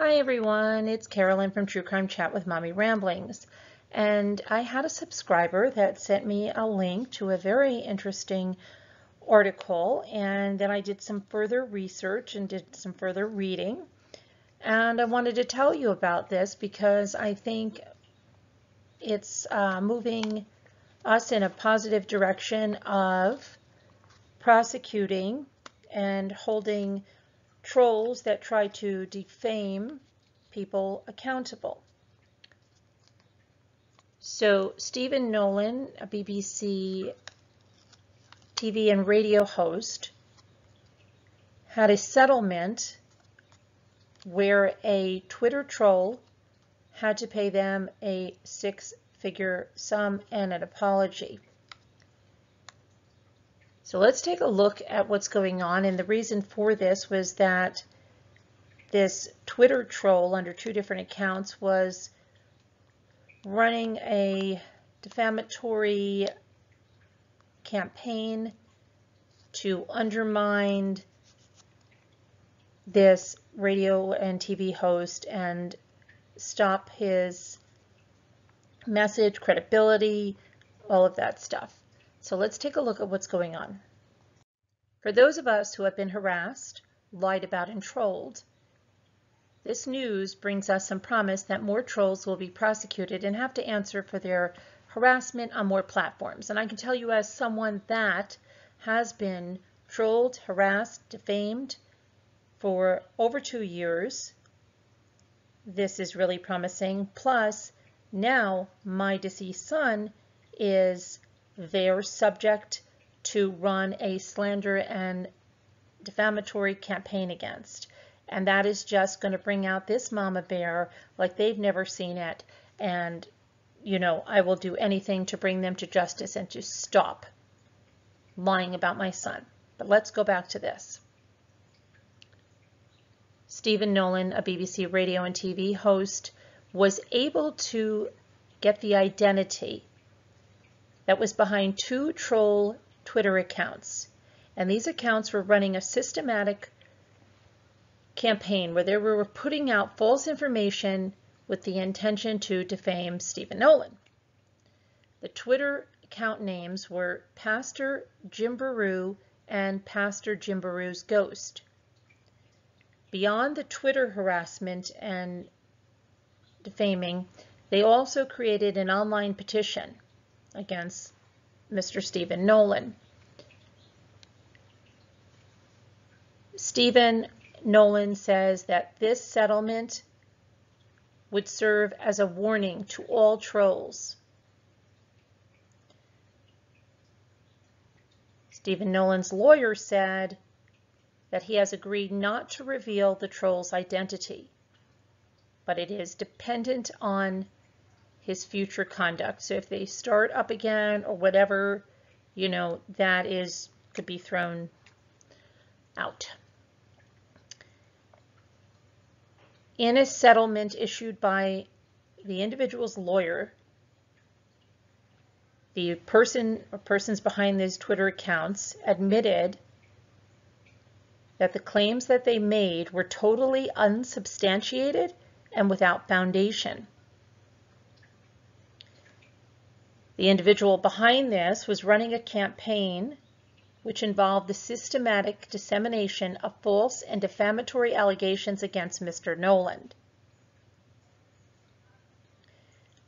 Hi everyone, it's Carolyn from True Crime Chat with Mommy Ramblings, and I had a subscriber that sent me a link to a very interesting article, and then I did some further research and did some further reading, and I wanted to tell you about this because I think it's moving us in a positive direction of prosecuting and holding trolls that try to defame people accountable. So Stephen Nolan, a BBC TV and radio host, had a settlement where a Twitter troll had to pay them a six-figure sum and an apology. So let's take a look at what's going on, and the reason for this was that this Twitter troll under two different accounts was running a defamatory campaign to undermine this radio and TV host and stop his message, credibility, all of that stuff. So let's take a look at what's going on. For those of us who have been harassed, lied about, and trolled, this news brings us some promise that more trolls will be prosecuted and have to answer for their harassment on more platforms. And I can tell you, as someone that has been trolled, harassed, defamed for over 2 years, this is really promising. Plus, now my deceased son is they're subject to run a slander and defamatory campaign against. And that is just going to bring out this mama bear like they've never seen it. And, you know, I will do anything to bring them to justice and to stop lying about my son. But let's go back to this. Stephen Nolan, a BBC radio and TV host, was able to get the identity that was behind two troll Twitter accounts. And these accounts were running a systematic campaign where they were putting out false information with the intention to defame Stephen Nolan. The Twitter account names were Pastor Jim Baru and Pastor Jim Baru's Ghost. Beyond the Twitter harassment and defaming, they also created an online petition against Mr. Stephen Nolan. Stephen Nolan says that this settlement would serve as a warning to all trolls. Stephen Nolan's lawyer said that he has agreed not to reveal the troll's identity, but it is dependent on his future conduct. So if they start up again or whatever, you know, that is to be thrown out. In a settlement issued by the individual's lawyer, the person or persons behind these Twitter accounts admitted that the claims that they made were totally unsubstantiated and without foundation. The individual behind this was running a campaign which involved the systematic dissemination of false and defamatory allegations against Mr. Nolan.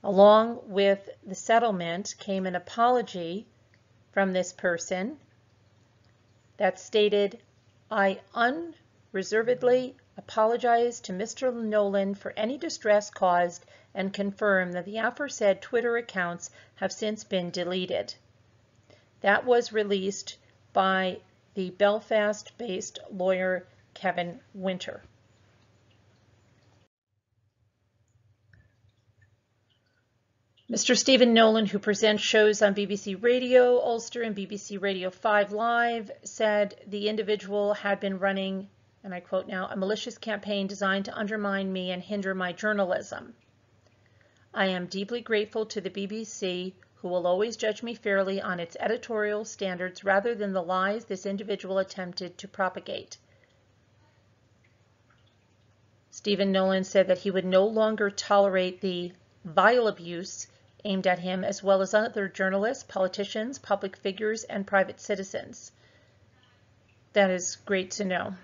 Along with the settlement came an apology from this person that stated, "I unreservedly apologize to Mr. Nolan for any distress caused and confirm that the aforesaid Twitter accounts have since been deleted." That was released by the Belfast-based lawyer Kevin Winter. Mr. Stephen Nolan, who presents shows on BBC Radio Ulster and BBC Radio 5 Live, said the individual had been running, and I quote now, "a malicious campaign designed to undermine me and hinder my journalism. I am deeply grateful to the BBC, who will always judge me fairly on its editorial standards rather than the lies this individual attempted to propagate." Stephen Nolan said that he would no longer tolerate the vile abuse aimed at him, as well as other journalists, politicians, public figures, and private citizens. That is great to know.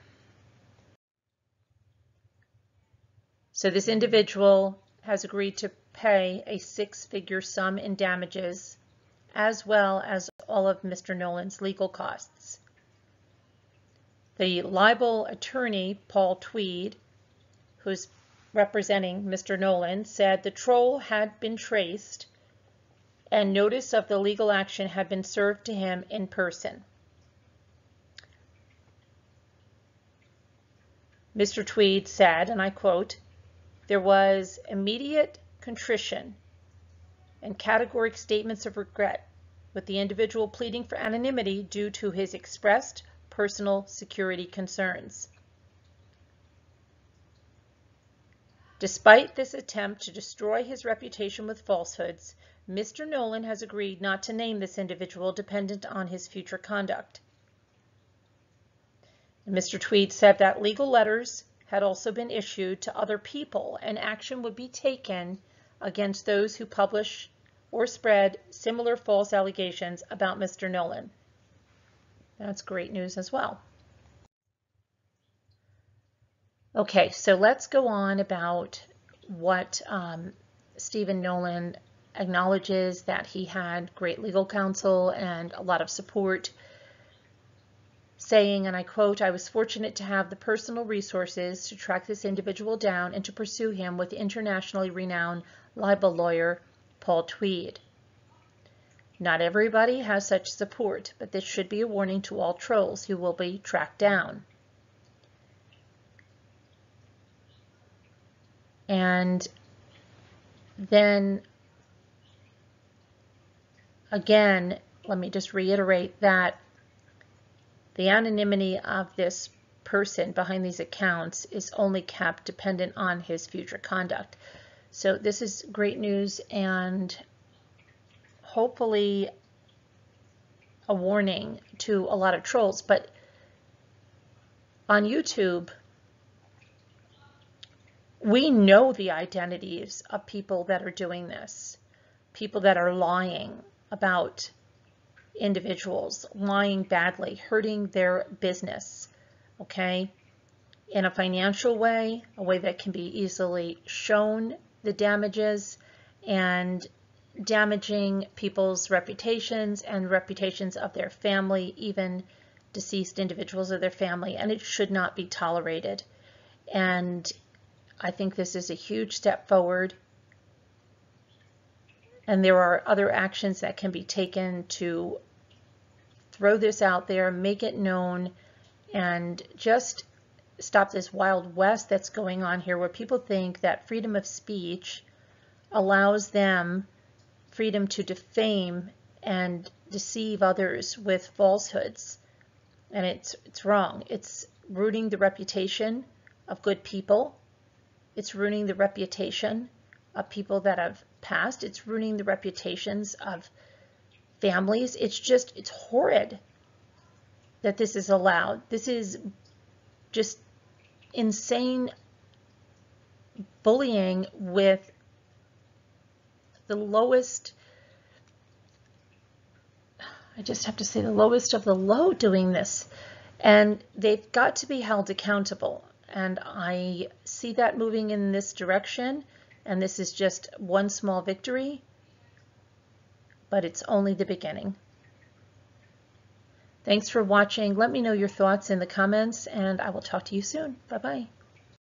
So this individual has agreed to pay a six-figure sum in damages, as well as all of Mr. Nolan's legal costs. The libel attorney, Paul Tweed, who's representing Mr. Nolan, said the troll had been traced and notice of the legal action had been served to him in person. Mr. Tweed said, and I quote, "There was immediate contrition and categoric statements of regret, with the individual pleading for anonymity due to his expressed personal security concerns. Despite this attempt to destroy his reputation with falsehoods, Mr. Nolan has agreed not to name this individual dependent on his future conduct." And Mr. Tweed said that legal letters had also been issued to other people, and action would be taken against those who publish or spread similar false allegations about Mr. Nolan. That's great news as well. Okay, so let's go on about what Stephen Nolan acknowledges, that he had great legal counsel and a lot of support, saying, and I quote, "I was fortunate to have the personal resources to track this individual down and to pursue him with internationally renowned libel lawyer Paul Tweed. Not everybody has such support, but this should be a warning to all trolls who will be tracked down." And then again, let me just reiterate that the anonymity of this person behind these accounts is only kept dependent on his future conduct. So this is great news and hopefully a warning to a lot of trolls. But on YouTube, we know the identities of people that are doing this, people that are lying about individuals, lying badly, hurting their business, okay, in a financial way, a way that can be easily shown, the damages, and damaging people's reputations and reputations of their family, even deceased individuals of their family, and it should not be tolerated. And I think this is a huge step forward. And there are other actions that can be taken to throw this out there, make it known, and just stop this Wild West that's going on here, where people think that freedom of speech allows them freedom to defame and deceive others with falsehoods. And it's wrong. It's ruining the reputation of good people. It's ruining the reputation of people that have passed. It's ruining the reputations of families. It's just, it's horrid that this is allowed. This is just insane bullying with the lowest, I just have to say the lowest of the low doing this. And they've got to be held accountable. And I see that moving in this direction, and this is just one small victory, but it's only the beginning. Thanks for watching. Let me know your thoughts in the comments, and I will talk to you soon. Bye-bye.